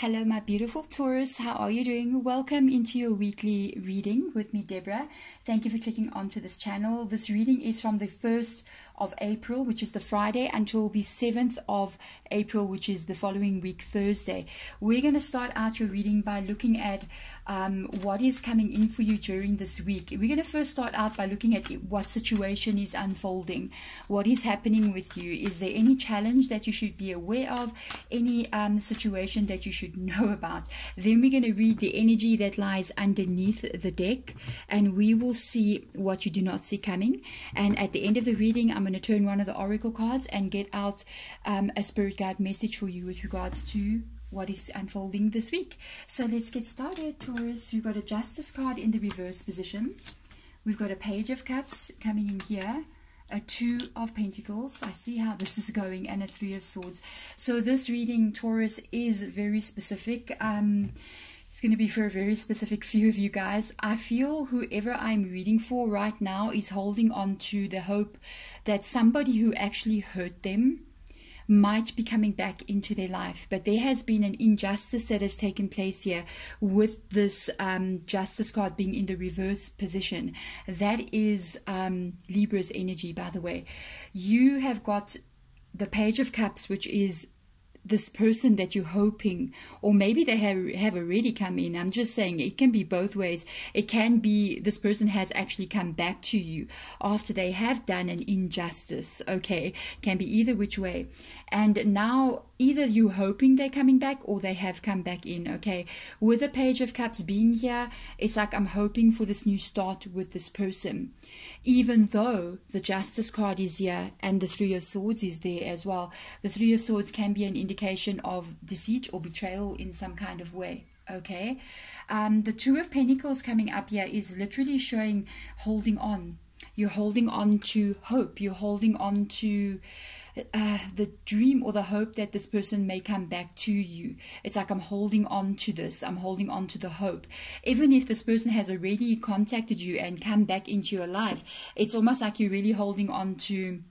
Hello, my beautiful Taurus. How are you doing? Welcome into your weekly reading with me, Deborah. Thank you for clicking onto this channel. This reading is from the 1st of April, which is the Friday, until the 7th of April, which is the following week, Thursday. We're going to start out your reading by looking at what is coming in for you during this week. We're going to first start out by looking at what situation is unfolding, what is happening with you. Is there any challenge that you should be aware of, any situation that you should know about? Then we're going to read the energy that lies underneath the deck, and we will see what you do not see coming. And at the end of the reading, I'm going to turn one of the oracle cards and get out a spirit guide message for you with regards to what is unfolding this week. So let's get started, Taurus. We've got a Justice card in the reverse position. We've got a Page of Cups coming in here, a Two of Pentacles. I see how this is going, and a Three of Swords. So this reading, Taurus, is very specific. It's going to be for a very specific few of you guys. I feel whoever I'm reading for right now is holding on to the hope that somebody who actually hurt them might be coming back into their life. But there has been an injustice that has taken place here with this Justice card being in the reverse position. That is Libra's energy, by the way. You have got the Page of Cups, which is this person that you're hoping, or maybe they have already come in. I'm just saying it can be both ways. It can be this person has actually come back to you after they have done an injustice. Okay, can be either which way. And now either you're hoping they're coming back or they have come back in. Okay, with the Page of Cups being here, it's like I'm hoping for this new start with this person, even though the Justice card is here and the Three of Swords is there as well. The Three of Swords can be an indication of deceit or betrayal in some kind of way. Okay, the Two of Pentacles coming up here is literally showing holding on. You're holding on to hope. You're holding on to the dream or the hope that this person may come back to you. It's like I'm holding on to this. I'm holding on to the hope. Even if this person has already contacted you and come back into your life, it's almost like you're really holding on to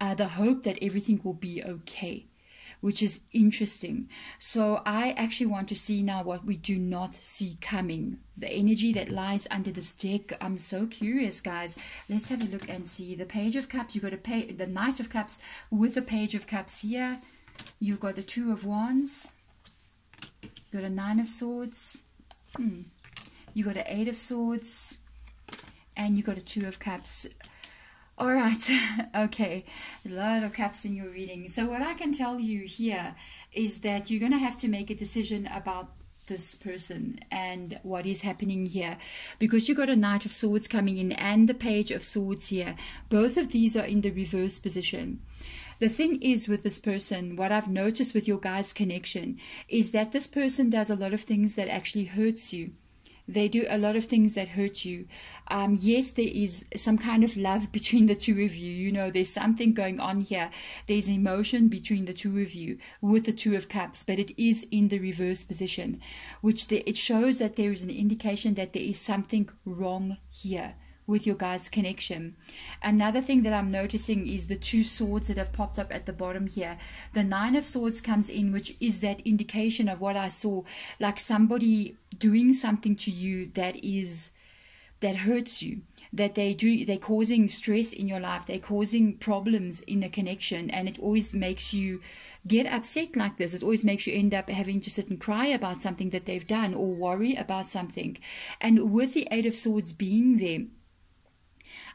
the hope that everything will be okay, which is interesting. So I actually want to see now what we do not see coming, the energy that lies under this deck. I'm so curious, guys. Let's have a look and see. The Page of Cups, you've got the Knight of Cups with the Page of Cups here. You've got the Two of Wands. You've got a Nine of Swords. You've got an Eight of Swords. And you've got a Two of Cups. All right, okay, a lot of cups in your reading. So what I can tell you here is that you're going to have to make a decision about this person and what is happening here, because you've got a Knight of Swords coming in and the Page of Swords here. Both of these are in the reverse position. The thing is with this person, what I've noticed with your guys' connection is that this person does a lot of things that actually hurts you. They do a lot of things that hurt you. Yes, there is some kind of love between the two of you. You know, there's something going on here. There's emotion between the two of you with the Two of Cups, but it is in the reverse position, which it shows that there is an indication that there is something wrong here with your guys' connection. Another thing that I'm noticing is the Two Swords that have popped up at the bottom here. The Nine of Swords comes in, which is that indication of what I saw, like somebody doing something to you that hurts you, that they're causing stress in your life, they're causing problems in the connection, and it always makes you get upset like this. It always makes you end up having to sit and cry about something that they've done or worry about something. And with the Eight of Swords being there,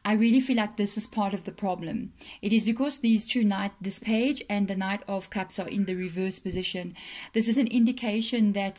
I really feel like this is part of the problem. It is because these two this Page and the Knight of Cups are in the reverse position. This is an indication that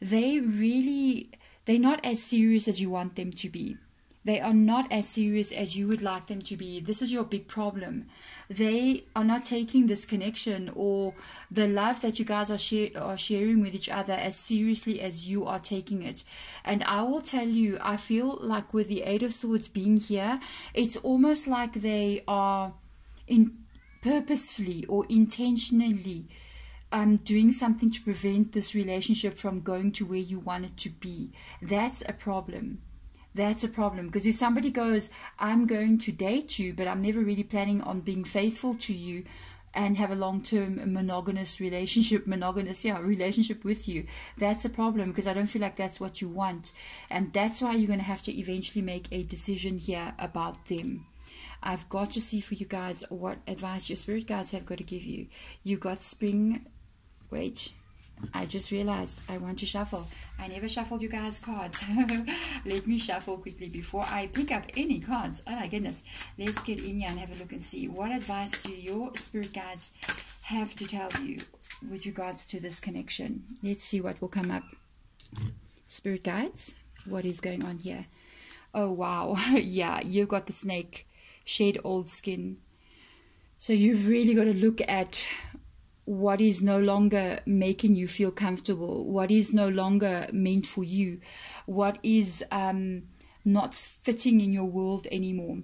they're not as serious as you want them to be. They are not as serious as you would like them to be. This is your big problem. They are not taking this connection or the love that you guys are sharing with each other as seriously as you are taking it. And I will tell you, I feel like with the Eight of Swords being here, it's almost like they are purposefully or intentionally doing something to prevent this relationship from going to where you want it to be. That's a problem. That's a problem, because if somebody goes, I'm going to date you, but I'm never really planning on being faithful to you, and have a long-term monogamous relationship with you. That's a problem, because I don't feel like that's what you want. And that's why you're going to have to eventually make a decision here about them. I've got to see for you guys what advice your spirit guides have got to give you. You've got spring... Wait, I just realized I want to shuffle. I never shuffled you guys' cards. Let me shuffle quickly before I pick up any cards. Oh my goodness. Let's get in here and have a look and see. What advice do your spirit guides have to tell you with regards to this connection? Let's see what will come up. Spirit guides, what is going on here? Oh, wow. Yeah, you've got the snake. Shed old skin. So you've really got to look at what is no longer making you feel comfortable, what is no longer meant for you, what is not fitting in your world anymore.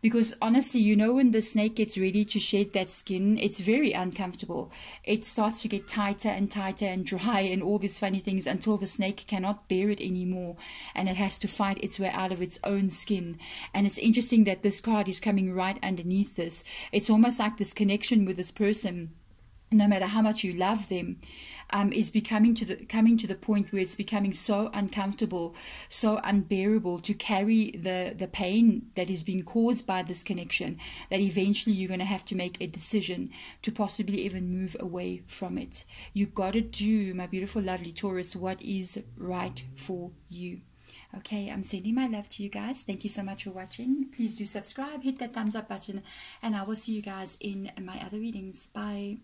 Because honestly, you know, when the snake gets ready to shed that skin, it's very uncomfortable. It starts to get tighter and tighter and dry and all these funny things until the snake cannot bear it anymore and it has to fight its way out of its own skin. And it's interesting that this card is coming right underneath this. It's almost like this connection with this person, no matter how much you love them, is becoming coming to the point where it's becoming so uncomfortable, so unbearable to carry the pain that is being caused by this connection, that eventually you're going to have to make a decision to possibly even move away from it. You've got to do, my beautiful, lovely Taurus, what is right for you. Okay, I'm sending my love to you guys. Thank you so much for watching. Please do subscribe, hit that thumbs up button, and I will see you guys in my other readings. Bye.